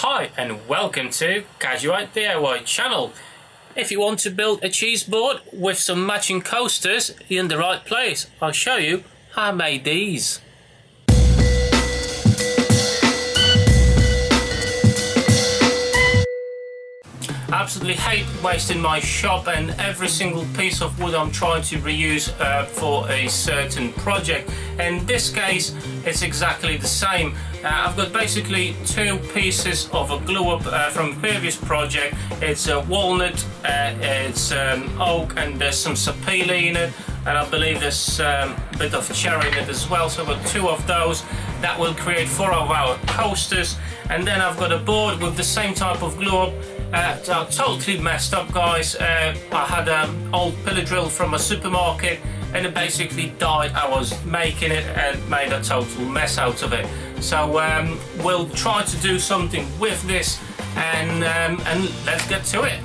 Hi and welcome to Casual DIY channel. If you want to build a cheese board with some matching coasters, you're in the right place. I'll show you how I made these. I absolutely hate wasting my shop and every single piece of wood I'm trying to reuse for a certain project. In this case it's exactly the same. I've got basically two pieces of a glue up from previous project. It's a walnut, it's oak, and there's some sapele in it, and I believe there's a bit of cherry in it as well, so I've got two of those. That will create four of our coasters, and then I've got a board with the same type of glue up. I totally messed up, guys. I had an old pillar drill from a supermarket and it basically died. I was making it and made a total mess out of it. So we'll try to do something with this and let's get to it.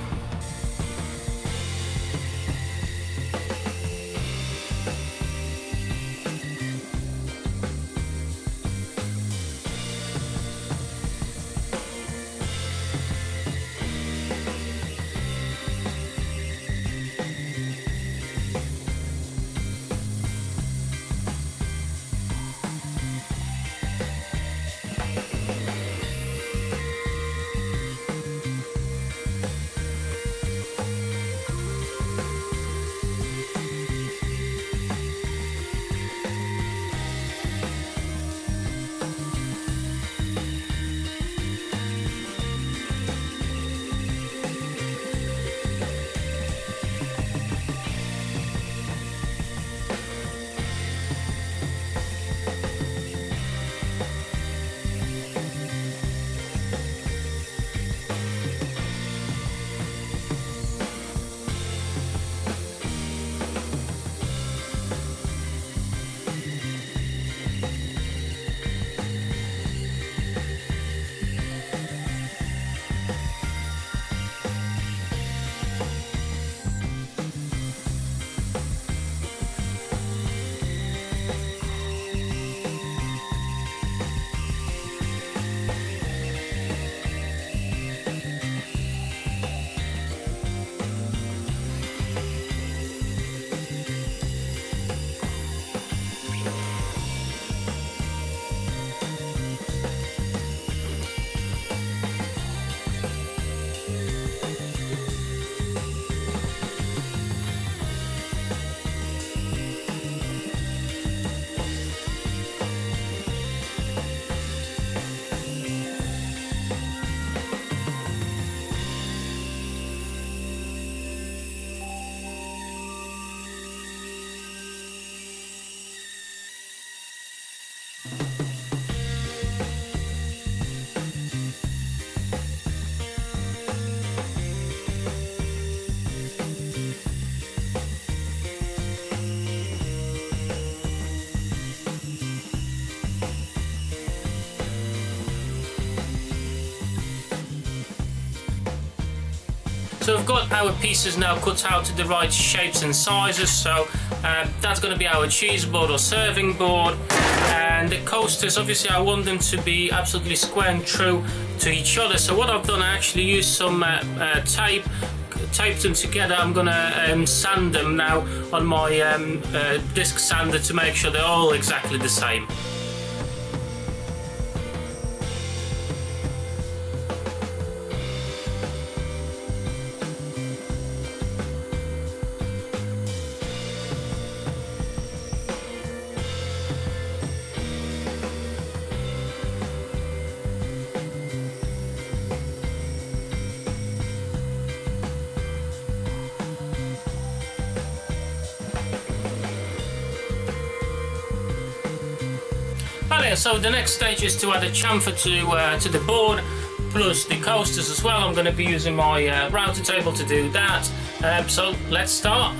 So we've got our pieces now cut out to the right shapes and sizes, so that's going to be our cheese board or serving board. And the coasters, obviously I want them to be absolutely square and true to each other. So what I've done, I actually used some tape, taped them together. I'm going to sand them now on my disc sander to make sure they're all exactly the same. So the next stage is to add a chamfer to the board, plus the coasters as well. I'm going to be using my router table to do that, so let's start.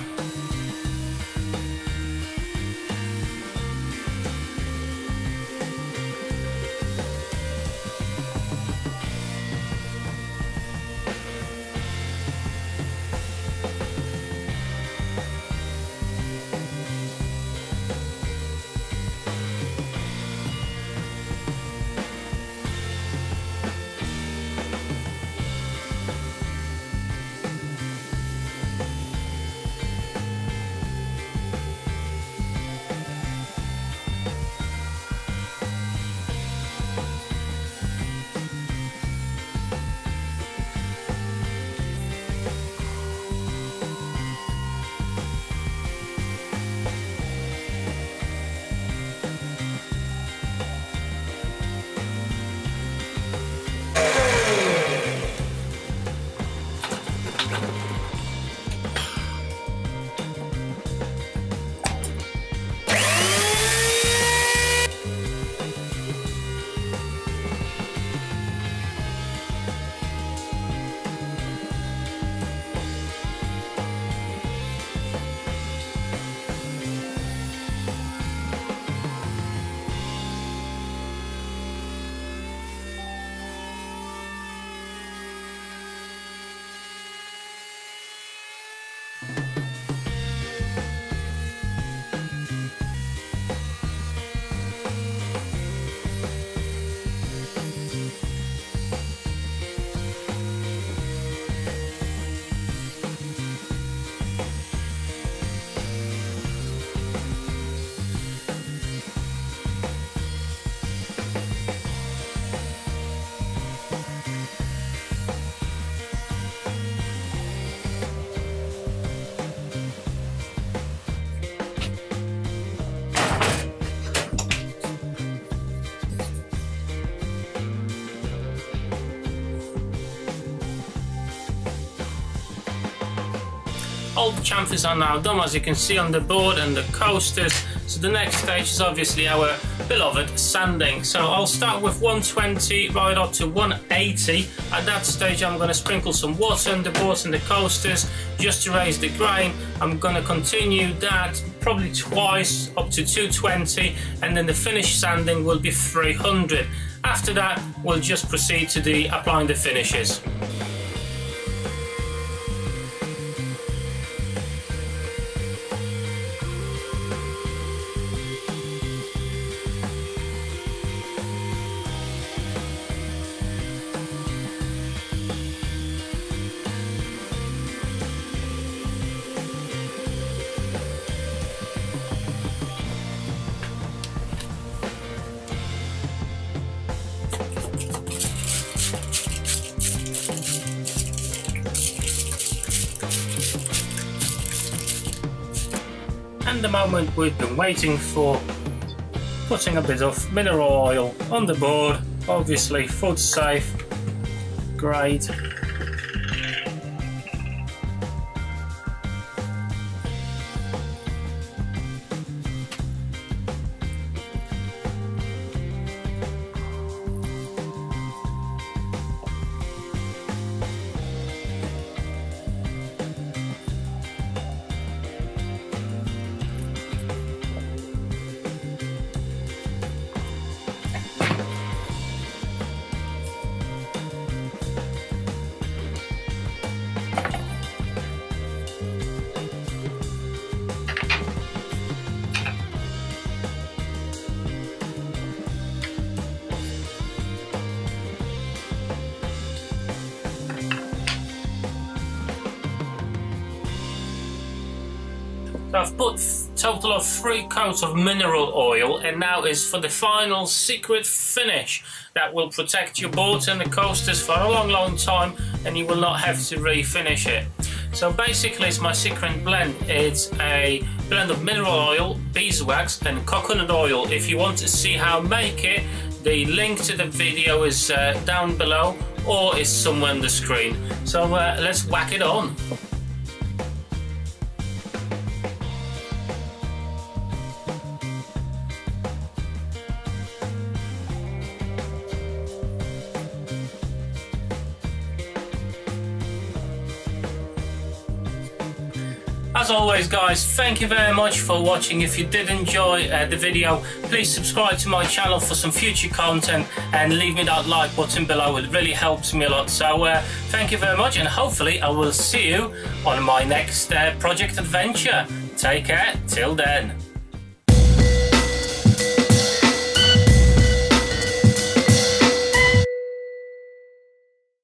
all the chamfers are now done, as you can see on the board and the coasters. So the next stage is obviously our beloved sanding. So I'll start with 120 right up to 180. At that stage I'm going to sprinkle some water on the boards and the coasters just to raise the grain. I'm going to continue that probably twice up to 220, and then the finished sanding will be 300. After that we'll just proceed to the applying the finishes. And the moment we've been waiting for, putting a bit of mineral oil on the board, obviously food safe, great. So I've put a total of 3 coats of mineral oil, and now is for the final secret finish that will protect your boards and the coasters for a long, long time, and you will not have to refinish it. So basically it's my secret blend. It's a blend of mineral oil, beeswax and coconut oil. If you want to see how to make it, the link to the video is down below or is somewhere on the screen. So let's whack it on. As always guys, thank you very much for watching. If you did enjoy the video, please subscribe to my channel for some future content and leave me that like button below, it really helps me a lot. So thank you very much, and hopefully I will see you on my next project adventure. Take care, till then.